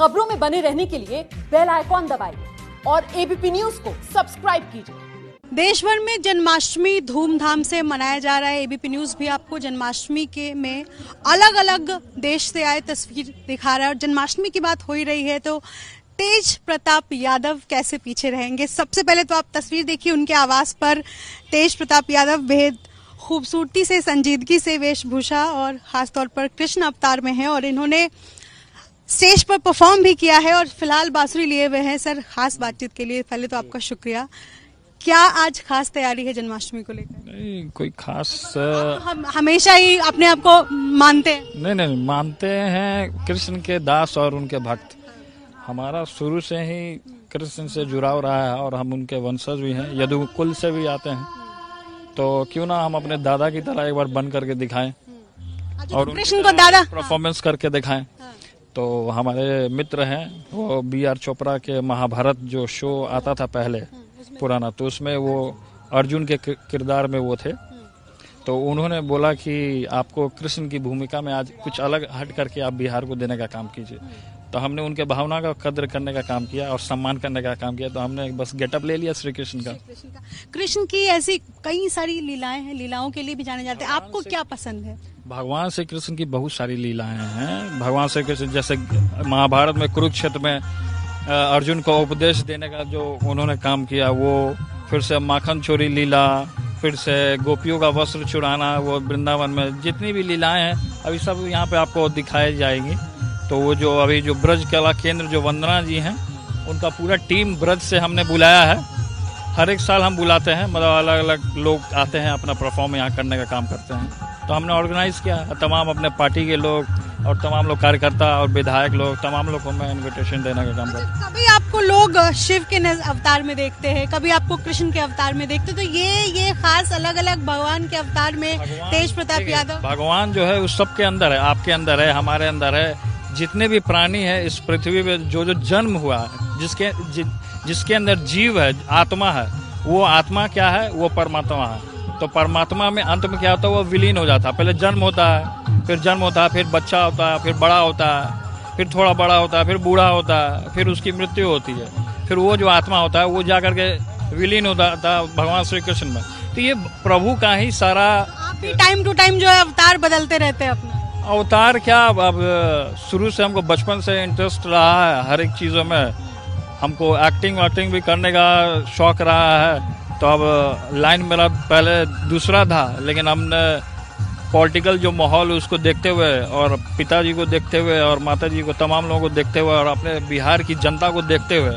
खबरों में बने रहने के लिए बेल आइकॉन दबाइए और एबीपी न्यूज को सब्सक्राइब कीजिए। देश भर में जन्माष्टमी धूमधाम से मनाया जा रहा है। एबीपी न्यूज भी आपको जन्माष्टमी के में अलग अलग देश से आए तस्वीर दिखा रहा है। और जन्माष्टमी की बात हो ही रही है तो तेज प्रताप यादव कैसे पीछे रहेंगे। सबसे पहले तो आप तस्वीर देखिए, उनके आवास पर तेज प्रताप यादव बेहद खूबसूरती से, संजीदगी से वेशभूषा और खासतौर पर कृष्ण अवतार में है और इन्होंने स्टेज पर परफॉर्म भी किया है और फिलहाल बांसुरी लिए हुए हैं। सर, खास बातचीत के लिए पहले तो आपका शुक्रिया। क्या आज खास तैयारी है जन्माष्टमी को लेकर? नहीं, कोई खास तो हम हमेशा ही अपने आप को मानते हैं। नहीं, मानते हैं कृष्ण के दास और उनके भक्त। हमारा शुरू से ही कृष्ण से जुड़ाव रहा है और हम उनके वंशज भी हैं, यदु कुल से भी आते हैं, तो क्यों ना हम अपने दादा की तरह एक बार बन करके दिखाएं और कृष्ण को दादा परफॉर्मेंस करके दिखाएं। तो हमारे मित्र हैं वो BR चोपड़ा के महाभारत जो शो आता था पहले पुराना, तो उसमें वो अर्जुन के किरदार में वो थे, तो उन्होंने बोला कि आपको कृष्ण की भूमिका में आज कुछ अलग हट करके आप बिहार को देने का काम कीजिए। तो हमने उनके भावना का कद्र करने का काम किया और सम्मान करने का काम किया। तो हमने बस गेटअप ले लिया श्री कृष्ण का। कृष्ण की ऐसी कई सारी लीलाएं हैं, लीलाओं के लिए भी जाने जाते हैं। आपको क्या पसंद है? भगवान श्री कृष्ण की बहुत सारी लीलाएं हैं। भगवान श्री कृष्ण जैसे महाभारत में कुरुक्षेत्र में अर्जुन को उपदेश देने का जो उन्होंने काम किया वो, फिर से माखन चोरी लीला, फिर से गोपियों का वस्त्र चुराना, वो वृंदावन में जितनी भी लीलाएं हैं अभी सब यहाँ पे आपको दिखाई जाएंगी। तो वो जो अभी जो ब्रज कला केंद्र जो वंदना जी हैं, उनका पूरा टीम ब्रज से हमने बुलाया है। हर एक साल हम बुलाते हैं, मतलब अलग अलग लोग आते हैं अपना परफॉर्म यहाँ करने का काम करते हैं। तो हमने ऑर्गेनाइज किया, तमाम अपने पार्टी के लोग और तमाम लोग कार्यकर्ता और विधायक लोग, तमाम लोग को मैं इन्विटेशन देने का काम करता हूँ। कभी आपको लोग शिव के अवतार में देखते हैं, कभी आपको कृष्ण के अवतार में देखते हैं, तो ये खास अलग अलग भगवान के अवतार में तेज प्रताप यादव। भगवान जो है उस सबके अंदर है, आपके अंदर है, हमारे अंदर है, जितने भी प्राणी है इस पृथ्वी में जो जो जन्म हुआ है, जिसके अंदर जीव है, आत्मा है, वो आत्मा क्या है, वो परमात्मा है। तो परमात्मा में अंत में क्या होता है, वो विलीन हो जाता है। पहले जन्म होता है, फिर जन्म होता है, फिर बच्चा होता है, फिर बड़ा होता है, फिर थोड़ा बड़ा होता है, फिर बूढ़ा होता है, फिर उसकी मृत्यु होती है, फिर वो जो आत्मा होता है वो जा करके विलीन होता था भगवान श्री कृष्ण में। तो ये प्रभु का ही सारा टाइम टू टाइम जो है अवतार बदलते रहते हैं अपना। अवतार क्या, अब शुरू से हमको बचपन से इंटरेस्ट रहा है हर एक चीज़ों में, हमको एक्टिंग वैक्टिंग भी करने का शौक रहा है। तो अब लाइन मेरा पहले दूसरा था, लेकिन हमने पॉलिटिकल जो माहौल उसको देखते हुए और पिताजी को देखते हुए और माताजी को, तमाम लोगों को देखते हुए और अपने बिहार की जनता को देखते हुए,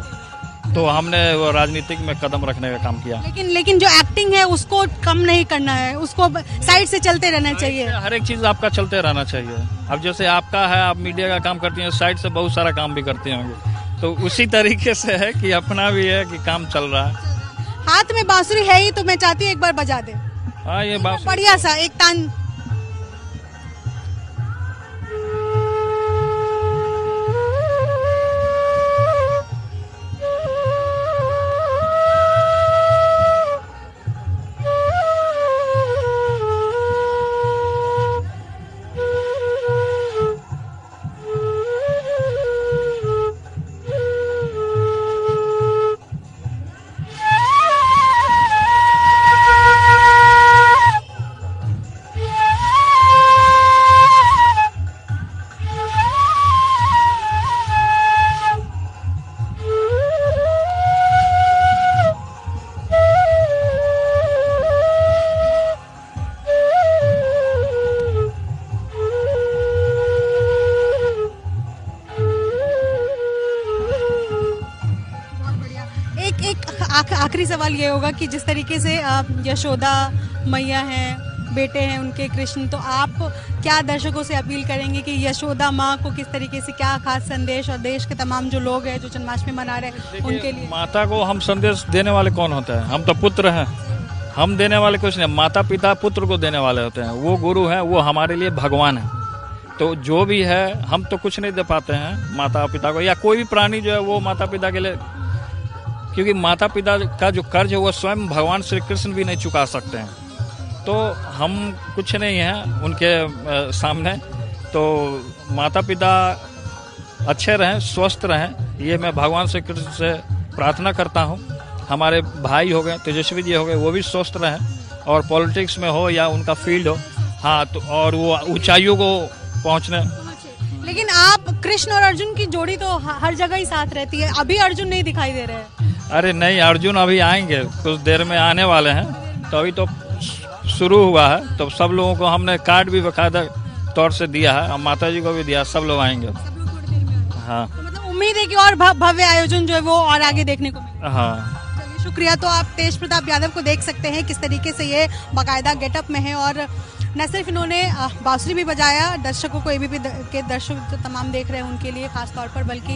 तो हमने वो राजनीतिक में कदम रखने का काम किया। लेकिन जो एक्टिंग है उसको कम नहीं करना है, उसको साइड से चलते रहना चाहिए। हर एक चीज आपका चलते रहना चाहिए। अब जैसे आपका है, आप मीडिया का काम करती हैं, साइड से बहुत सारा काम भी करते होंगे, तो उसी तरीके से है कि अपना भी है कि काम चल रहा है। हाथ में बांसुरी है ही, तो मैं चाहती हूँ एक बार बजा दे। हाँ, ये बढ़िया सा एक तान। आखिरी सवाल ये होगा कि जिस तरीके से आप यशोदा मैया हैं, बेटे हैं उनके कृष्ण, तो आप क्या दर्शकों से अपील करेंगे कि यशोदा माँ को किस तरीके से क्या खास संदेश, और देश के तमाम जो लोग हैं जो जन्माष्टमी मना रहे हैं उनके लिए? माता को हम संदेश देने वाले कौन होते हैं, हम तो पुत्र हैं, हम देने वाले कुछ नहीं, माता पिता पुत्र को देने वाले होते हैं। वो गुरु हैं, वो हमारे लिए भगवान है। तो जो भी है, हम तो कुछ नहीं दे पाते हैं माता पिता को, या कोई भी प्राणी जो है वो माता पिता के लिए, क्योंकि माता पिता का जो कर्ज है वो स्वयं भगवान श्री कृष्ण भी नहीं चुका सकते हैं। तो हम कुछ नहीं हैं उनके सामने। तो माता पिता अच्छे रहें, स्वस्थ रहें, ये मैं भगवान श्री कृष्ण से प्रार्थना करता हूँ। हमारे भाई हो गए तेजस्वी जी हो गए, वो भी स्वस्थ रहें और पॉलिटिक्स में हो या उनका फील्ड हो, हाँ, तो और वो ऊंचाइयों को पहुँचने। लेकिन आप कृष्ण और अर्जुन की जोड़ी तो हर जगह ही साथ रहती है, अभी अर्जुन नहीं दिखाई दे रहे हैं। अरे नहीं, अर्जुन अभी आएंगे, कुछ देर में आने वाले हैं। तो अभी तो शुरू हुआ है, तो सब लोगों को हमने कार्ड भी बाकायदा तौर से दिया है, माता जी को भी दिया, सब लोग आएंगे। हाँ, तो मतलब उम्मीद है कि और भव्य आयोजन जो है वो और आगे देखने को मिले। हाँ, शुक्रिया। तो आप तेज प्रताप यादव को देख सकते हैं किस तरीके से ये बाकायदा गेटअप में है, और न सिर्फ इन्होंने बांसुरी भी बजाया दर्शकों को, एबीपी के दर्शक जो तमाम देख रहे हैं उनके लिए खास तौर पर, बल्कि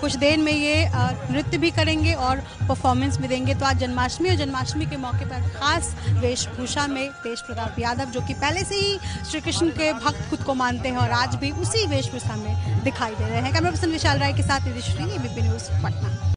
कुछ देर में ये नृत्य भी करेंगे और परफॉर्मेंस भी देंगे। तो आज जन्माष्टमी और जन्माष्टमी के मौके पर खास वेशभूषा में तेज प्रताप यादव, जो कि पहले से ही श्री कृष्ण के भक्त खुद को मानते हैं, और आज भी उसी वेशभूषा में दिखाई दे रहे हैं। कैमरा पर्सन विशाल राय के साथ निदेश, एबीपी न्यूज़, पटना।